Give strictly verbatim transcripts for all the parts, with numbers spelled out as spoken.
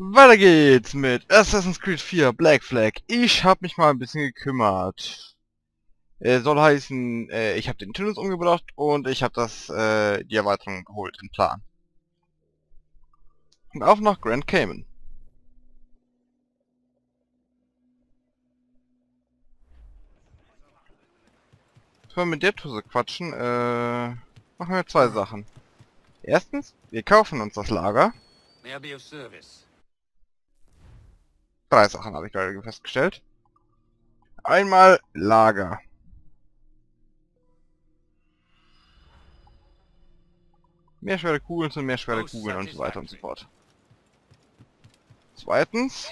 Weiter geht's mit Assassin's Creed vier Black Flag. Ich habe mich mal ein bisschen gekümmert. Äh, soll heißen, äh, ich habe den Tunnels umgebracht und ich habe das äh, die Erweiterung geholt im Plan. Und auf nach Grand Cayman. Wenn wir mit der Tuse quatschen, äh, machen wir zwei Sachen. Erstens, wir kaufen uns das Lager. Drei Sachen habe ich gerade festgestellt. Einmal Lager. Mehr schwere Kugeln zu mehr schwere Kugeln und so weiter und so fort. Zweitens,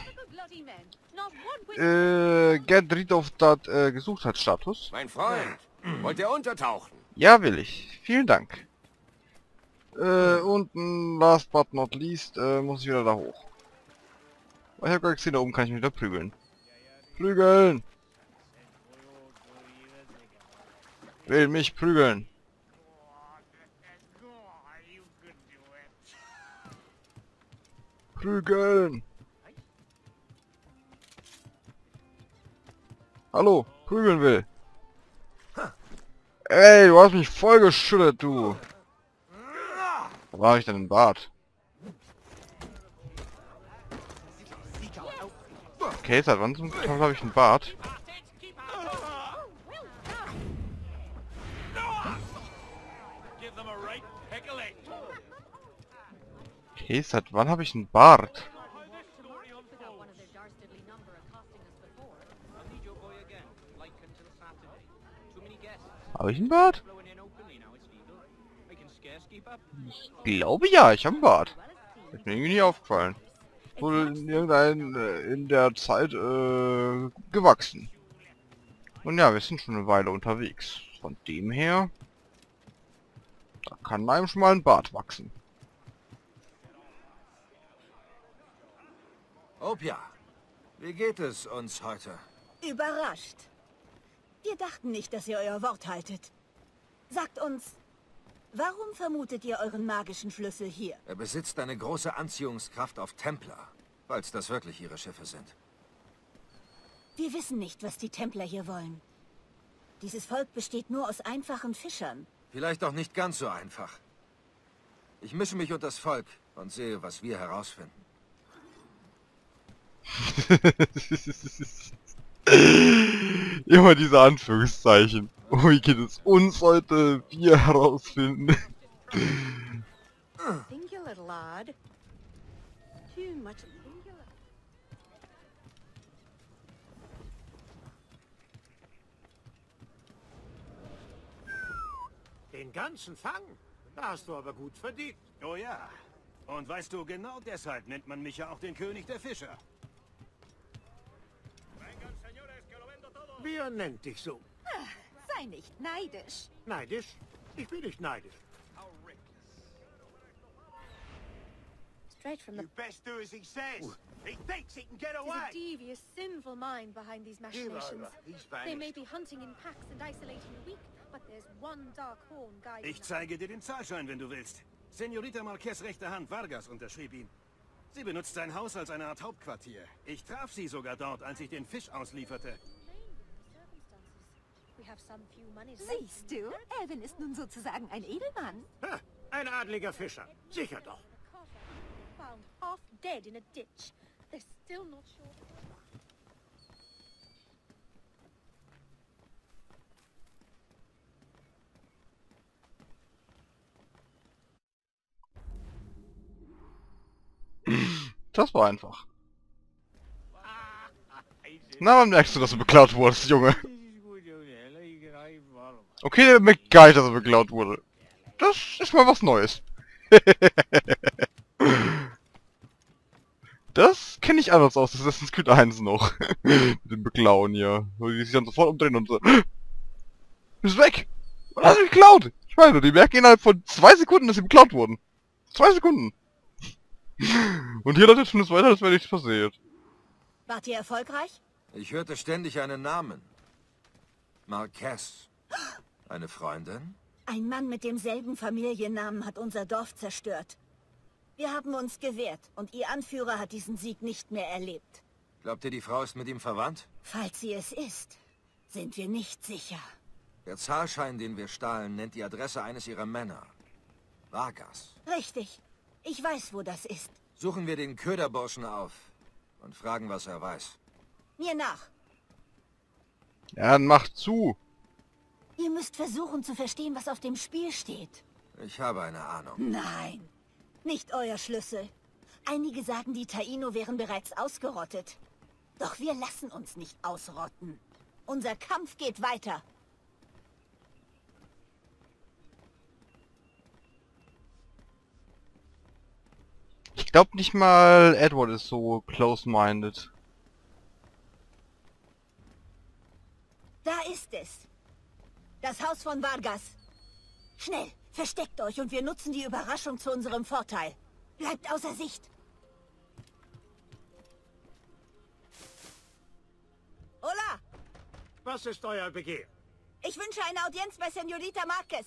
äh, get rid of that äh, gesucht hat Status. Mein Freund, wollt ihr untertauchen? Ja, will ich. Vielen Dank. Äh, und last but not least, äh, muss ich wieder da hoch. Ich habe gerade gesehen, da oben kann ich mich wieder prügeln. Prügeln! Will mich prügeln! Prügeln! Hallo, prügeln will! Ey, du hast mich voll geschüttet, du! Wo war ich denn im Bad? Okay, seit wann zum Teufel habe ich einen Bart? Okay, seit wann habe ich einen Bart? Habe ich einen Bart? Ich glaube ja, ich habe einen Bart. Ist mir irgendwie nie aufgefallen. Wurde in irgendein äh, in der Zeit äh, gewachsen. Und ja, wir sind schon eine Weile unterwegs. Von dem her, da kann einem schon mal ein Bart wachsen. Opia, wie geht es uns heute? Überrascht. Wir dachten nicht, dass ihr euer Wort haltet. Sagt uns, warum vermutet ihr euren magischen Schlüssel hier? Er besitzt eine große Anziehungskraft auf Templar, falls das wirklich ihre Schiffe sind. Wir wissen nicht, was die Templar hier wollen. Dieses Volk besteht nur aus einfachen Fischern. Vielleicht auch nicht ganz so einfach. Ich mische mich unter das Volk und sehe, was wir herausfinden. Immer diese Anführungszeichen. Oh, wie geht es uns heute? Wir herausfinden. Den ganzen Fang? Da hast du aber gut verdient. Oh ja. Und weißt du, genau deshalb nennt man mich ja auch den König der Fischer. Wer nennt dich so? Sei nicht neidisch. Neidisch? Ich bin nicht neidisch. Straight from the... You best do as he says. He thinks he can get away. There's a devious, sinful mind behind these machinations. They may be hunting in packs and isolating the weak, but there's one dark horn guiding. Ich zeige dir den Zahlschein, wenn du willst. Señorita Marquez rechte Hand Vargas unterschrieb ihn. Sie benutzt sein Haus als eine Art Hauptquartier. Ich traf sie sogar dort, als ich den Fisch auslieferte. Siehst du, Evan ist nun sozusagen ein Edelmann. Ha, ein adliger Fischer, sicher doch. Das war einfach. Na, wann merkst du, dass du beklaut wurdest, Junge? Okay, der merkt gar nicht, dass er beklaut wurde. Das ist mal was Neues. Das kenne ich anders aus, das ist Assassin's Creed eins noch. Mit dem Beklauen hier. Wo die sich dann sofort umdrehen und so. Ist weg! Was hast du geklaut? Ich meine, die merken innerhalb von zwei Sekunden, dass sie beklaut wurden. Zwei Sekunden! Und hier läuft schon das weiter, als wäre nichts passiert. Wart ihr erfolgreich? Ich hörte ständig einen Namen. Marquez. Eine Freundin? Ein Mann mit demselben Familiennamen hat unser Dorf zerstört. Wir haben uns gewehrt und ihr Anführer hat diesen Sieg nicht mehr erlebt. Glaubt ihr, die Frau ist mit ihm verwandt? Falls sie es ist, sind wir nicht sicher. Der Zahlschein, den wir stahlen, nennt die Adresse eines ihrer Männer. Vargas. Richtig. Ich weiß, wo das ist. Suchen wir den Köderburschen auf und fragen, was er weiß. Mir nach. Ja, dann macht zu. Ihr müsst versuchen zu verstehen, was auf dem Spiel steht. Ich habe eine Ahnung. Nein, nicht euer Schlüssel. Einige sagen, die Taíno wären bereits ausgerottet. Doch wir lassen uns nicht ausrotten. Unser Kampf geht weiter. Ich glaube nicht mal Edward ist so close-minded. Da ist es. Das Haus von Vargas. Schnell, versteckt euch und wir nutzen die Überraschung zu unserem Vorteil. Bleibt außer Sicht. Hola! Was ist euer Begehr? Ich wünsche eine Audienz bei Señorita Marquez.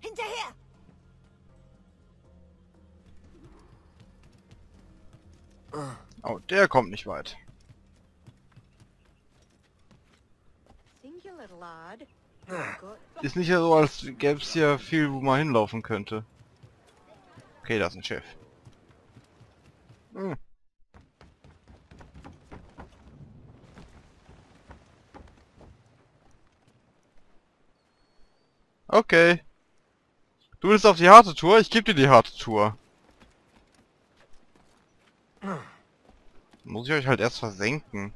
Hinterher! Oh, der kommt nicht weit. Ist nicht so, als gäbe es hier viel, wo man hinlaufen könnte. Okay, da ist ein Chef. Hm. Okay. Du willst auf die harte Tour? Ich gebe dir die harte Tour. Muss ich euch halt erst versenken.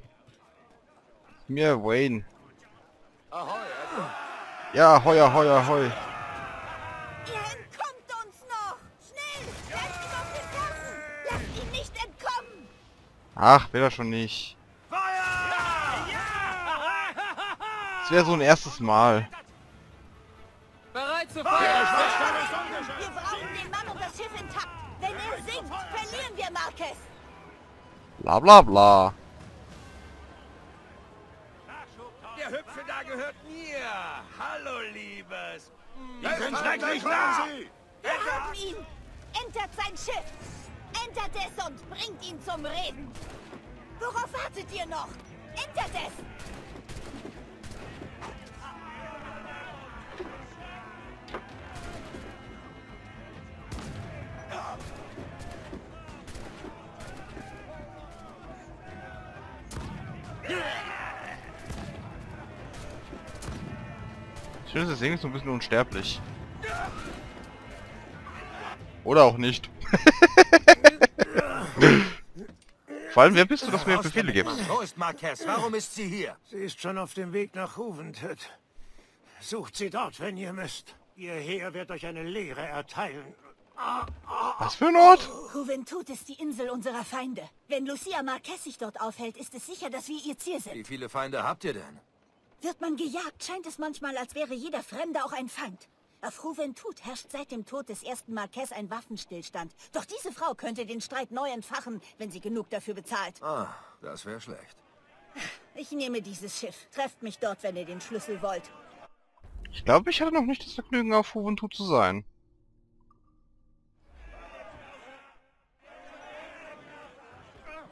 Mir Wayne. Ja, heuer, heuer, heu. Ihr entkommt uns noch! Schnell! Werft ihn auf den Boden! Lasst ihn nicht entkommen! Ach, will er schon nicht. Es wäre so ein erstes Mal. Bereit zu feiern! Wir brauchen den Mann und das Schiff intakt. Wenn er sinkt, verlieren wir Marquez. Bla bla bla. Der Hüpfe da gehört mir. Hallo, Liebes. Wir sind schrecklich da. Wir haben ihn. Entert sein Schiff. Entert es und bringt ihn zum Reden. Worauf wartet ihr noch? Entert es. Schön, das Ding ist so ein bisschen unsterblich. Oder auch nicht. Vor allem, wer bist du, dass du mir Befehle gibst? Wo ist Marquez? Warum ist sie hier? Sie ist schon auf dem Weg nach Juventud. Sucht sie dort, wenn ihr müsst. Ihr Heer wird euch eine Lehre erteilen. Was für ein Ort? Juventud ist die Insel unserer Feinde. Wenn Lucia Marquez sich dort aufhält, ist es sicher, dass wir ihr Ziel sind. Wie viele Feinde habt ihr denn? Wird man gejagt, scheint es manchmal, als wäre jeder Fremde auch ein Feind. Auf Juventud herrscht seit dem Tod des ersten Marquez ein Waffenstillstand. Doch diese Frau könnte den Streit neu entfachen, wenn sie genug dafür bezahlt. Ah, das wäre schlecht. Ich nehme dieses Schiff. Trefft mich dort, wenn ihr den Schlüssel wollt. Ich glaube, ich hatte noch nicht das Vergnügen, auf Juventud zu sein.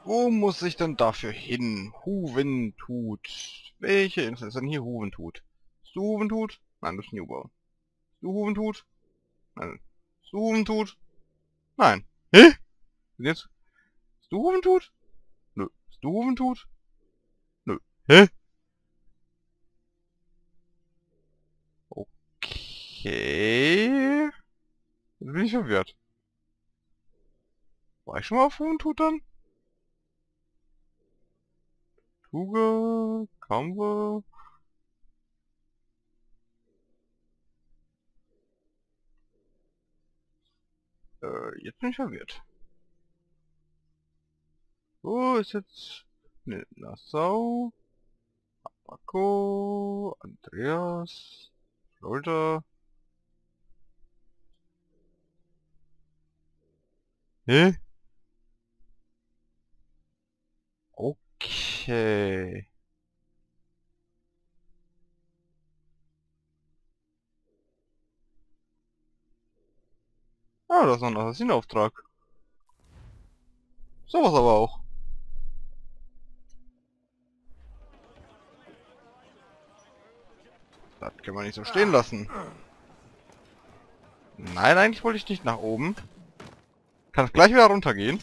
Wo muss ich denn dafür hin? Juventud. Welche Insel ist denn hier Juventud? Ist du Juventud? Nein, das ist ein U-Bau. Ist du Juventud? Nein. Ist du Juventud? Nein. Hä? Und jetzt? Ist du Juventud? Nö. Ist du Juventud? Nö. Hä? Okay. Jetzt bin ich verwirrt. War ich schon mal auf Juventud dann? Google, Kambo. Äh, jetzt bin ich verwirrt. Wo ist jetzt? Ne, Nassau, Abaco, Andreas, Florida. Ne? Okay. Okay. Ah, das ist noch ein Assassinenauftrag. Sowas aber auch. Das können wir nicht so stehen lassen. Nein, eigentlich wollte ich nicht nach oben. Kann gleich wieder runtergehen.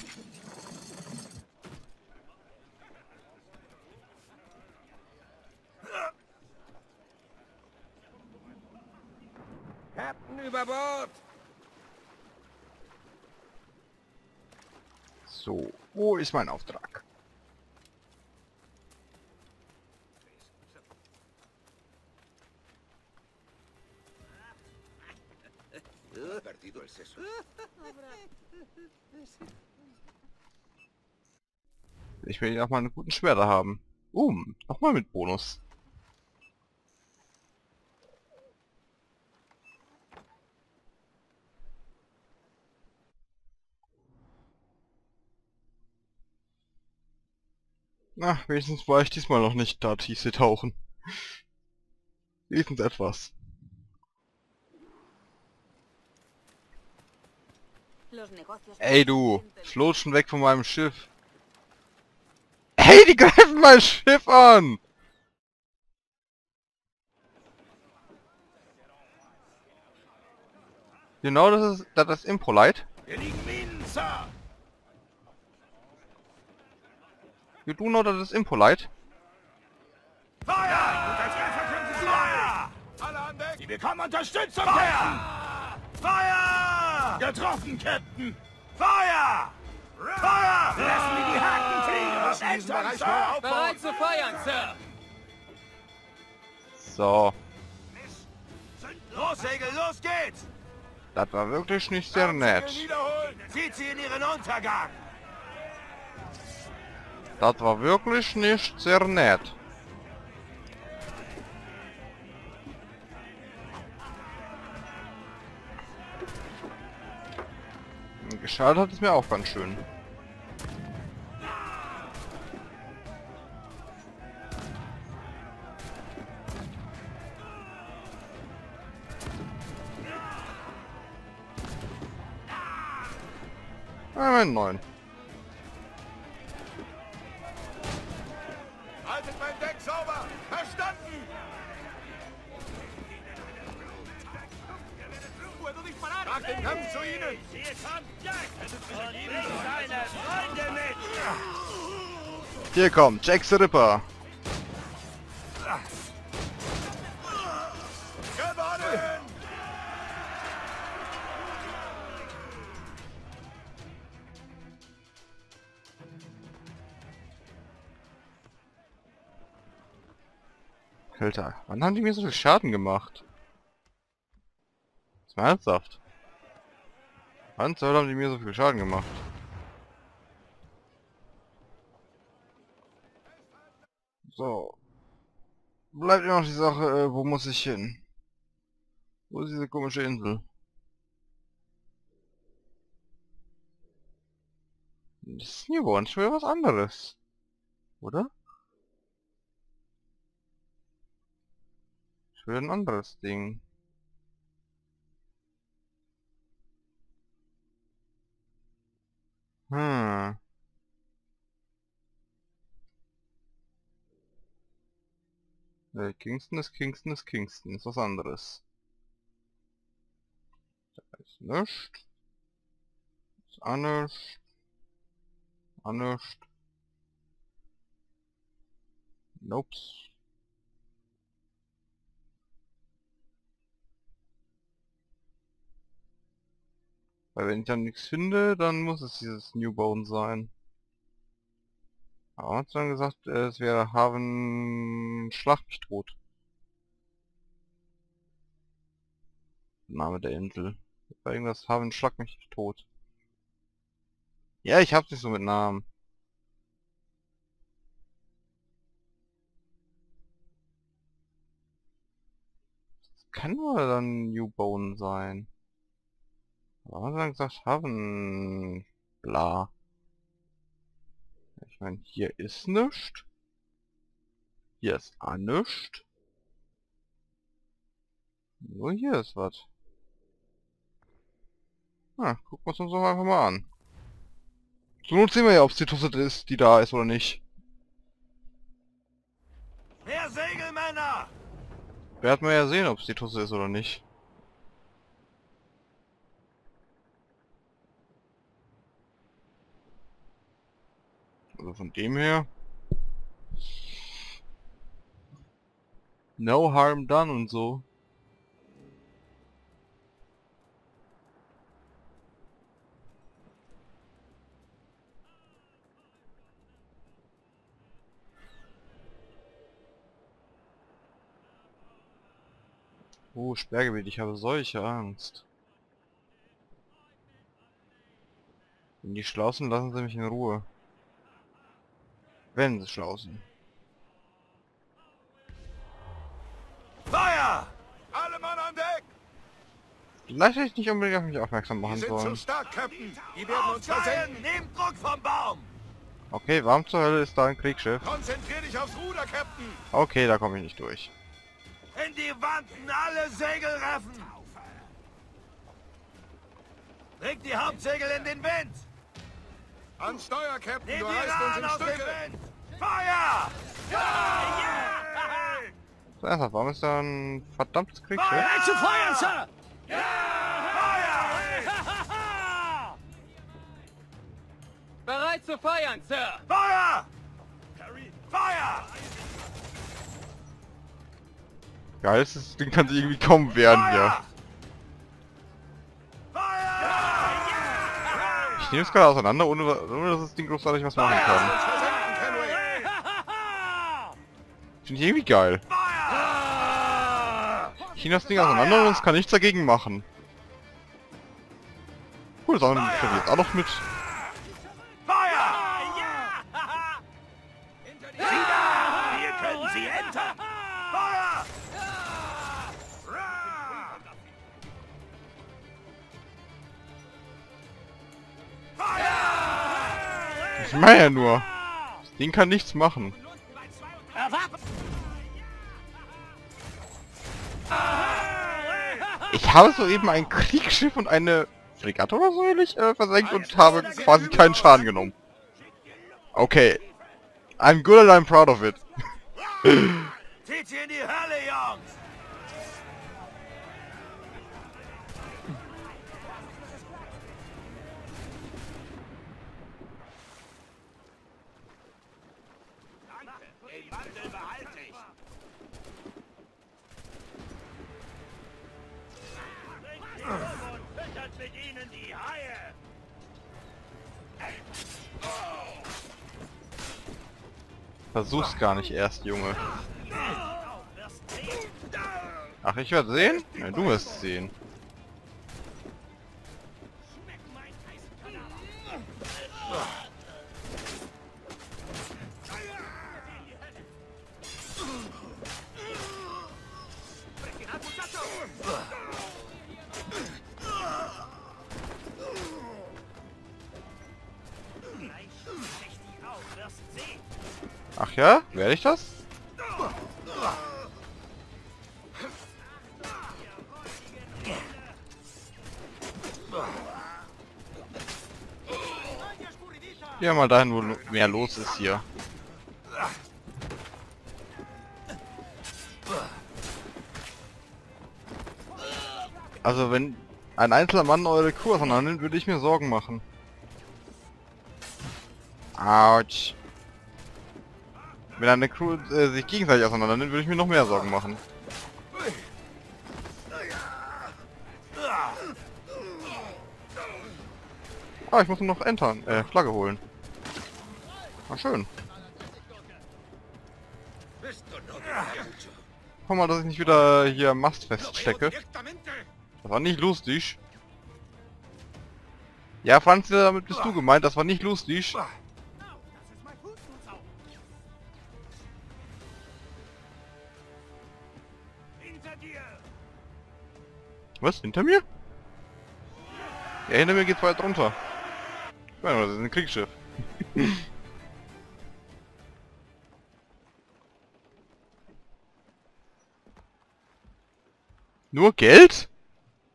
Captain über Bord. So, wo ist mein Auftrag? Ich will ihn auch mal einen guten Schwerter haben. Um, uh, nochmal mit Bonus. Na, wenigstens war ich diesmal noch nicht da Tiefsee tauchen. Wenigstens etwas. Ey du, flutschen weg von meinem Schiff. Hey, die greifen mein Schiff an! Genau, das ist das ist impolite. You do know that is impolite. Feuer! Alle an Deck! Sie bekommen Unterstützung, Captain! Feuer! Getroffen, Captain! Feuer! Feuer! Lassen wir die Haken fliegen und entern, Sir! Bereit zu feuern, Sir! So. Los, Segel, los geht's! Das war wirklich nicht sehr nett. Zieht sie in ihren Untergang! Das war wirklich nicht sehr nett. Geschadet hat es mir auch ganz schön. Ah, neun. Haltet mein Deck sauber! Verstanden! Mach den Kampf zu ihnen! Hier kommt Jack the Ripper! Gewonnen! Alter, wann haben die mir so viel Schaden gemacht? Das war ernsthaft. Wann soll haben die mir so viel Schaden gemacht? So. Bleibt immer noch die Sache, äh, wo muss ich hin? Wo ist diese komische Insel? Das ist hier wohl schon wieder was anderes. Oder? Für ein anderes Ding. Hm. Nee, Kingston ist Kingston ist Kingston. Ist was anderes. Da ist nichts. Ist anischt. Anischt. Nope. Weil wenn ich dann nichts finde, dann muss es dieses Newborn sein. Aber hat dann gesagt, es wäre Haven Schlachtstrot. Name der Insel. Bei irgendwas Haven Schlag mich tot. Ja, ich hab's nicht so mit Namen. Das kann nur dann Newborn sein. Warum haben sie dann gesagt, haben... Bla. Ich meine, hier ist nichts. Hier ist auch nichts. Nur hier ist was. Ah, gucken wir uns das einfach mal an. Zur Not sehen wir ja, ob es die Tusset ist, die da ist oder nicht. Mehr Segelmänner! Werden wir ja sehen, ob es die Tusset ist oder nicht. Also von dem her... No harm done und so. Oh, Sperrgebiet, ich habe solche Angst. Wenn die schlausen, lassen sie mich in Ruhe. Wenn sie schlausen. Feuer! Alle Mann an Deck! Vielleicht hätte ich nicht unbedingt auf mich aufmerksam machen sollen. Die sind zu stark, Captain! Die werden uns versenken! Nehmt Druck vom Baum! Okay, warum zur Hölle ist da ein Kriegsschiff? Konzentrier dich aufs Ruder, Captain! Okay, da komme ich nicht durch. In die Wanten, alle Segelreffen! Reg die Hauptsegel in den Wind! An Steuer, Captain! Nehmt du reißt uns in Stücke! Feuer! Ja! Ja! So, ernsthaft, warum ist da ein verdammtes Kriegsschiff? Feuer! Zu Feuer, Sir! Ja! Feuer! Bereit zu feuern, Sir! Feuer! Feuer! Geil, das Ding kann sich irgendwie kaum wehren hier. Ich nehme es gerade auseinander, ohne, ohne dass das Ding großartig was machen kann. Finde ich irgendwie geil. Ich nehme das Ding auseinander und es kann nichts dagegen machen. Cool, das andere kriege ich jetzt auch noch mit. Ich meine ja nur. Das Ding kann nichts machen. Ich habe soeben ein Kriegsschiff und eine Fregatte oder so ähnlich äh, versenkt und habe quasi keinen Schaden genommen. Okay. I'm good and I'm proud of it. Zieht sie in die Hölle, Jungs! Versuch's gar nicht erst, Junge. Ach, ich werde sehen? Ja, du wirst sehen. Ach ja? Werde ich das? Ja, mal dahin, wo mehr los ist hier. Also wenn ein einzelner Mann eure Crew auseinandernimmt, würde ich mir Sorgen machen. Autsch. Wenn eine Crew äh, sich gegenseitig auseinander nimmt, würde ich mir noch mehr Sorgen machen. Ah, ich muss noch entern, äh, Flagge holen. Ah, schön. Komm mal, dass ich nicht wieder hier Mast feststecke. Das war nicht lustig. Ja, Franz, damit bist du gemeint, das war nicht lustig. Was? Hinter mir? Ja, hinter mir geht's weit runter. Ich meine, das ist ein Kriegsschiff. Nur Geld?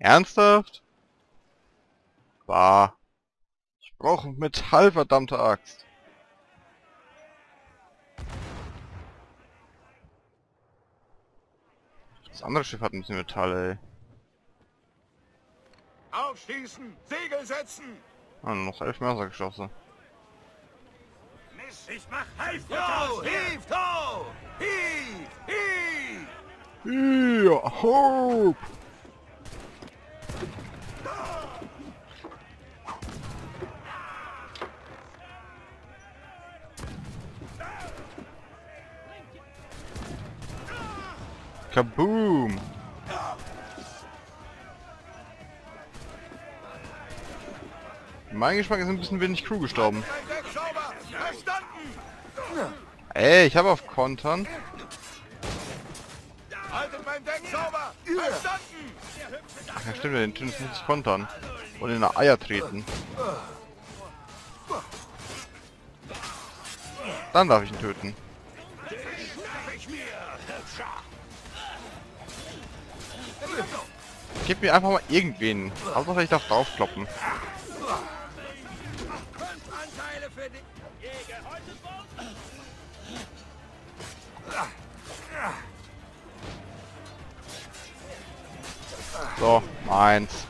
Ernsthaft? Bah. Ich brauche Metall, verdammte Axt. Das andere Schiff hat ein bisschen Metall, ey. Aufschießen! Segel setzen! Ah, nur noch elf Mörsergeschosse. Ich mach Heif! Yo, Heif! Yo! Heif! Heif! Hier! Hopp! Kaboom! Mein Geschmack ist ein bisschen wenig Crew gestorben. Ey, ich habe auf Kontern. Haltet mein Deck sauber! Verstanden! Ach ja, stimmt, den Tünnes muss ich kontern. Und in der Eier treten. Dann darf ich ihn töten. Gib mir einfach mal irgendwen. Hauptsache ich darf draufkloppen. So, meins.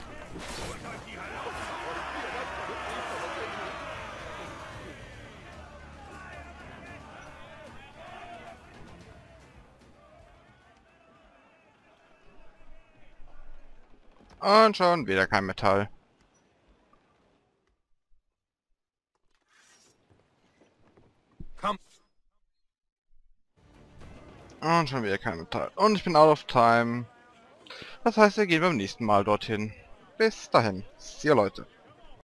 Und schon wieder kein Metall. Komm. Und schon wieder kein Metall. Und ich bin out of time. Das heißt, wir gehen beim nächsten Mal dorthin. Bis dahin. See you, Leute.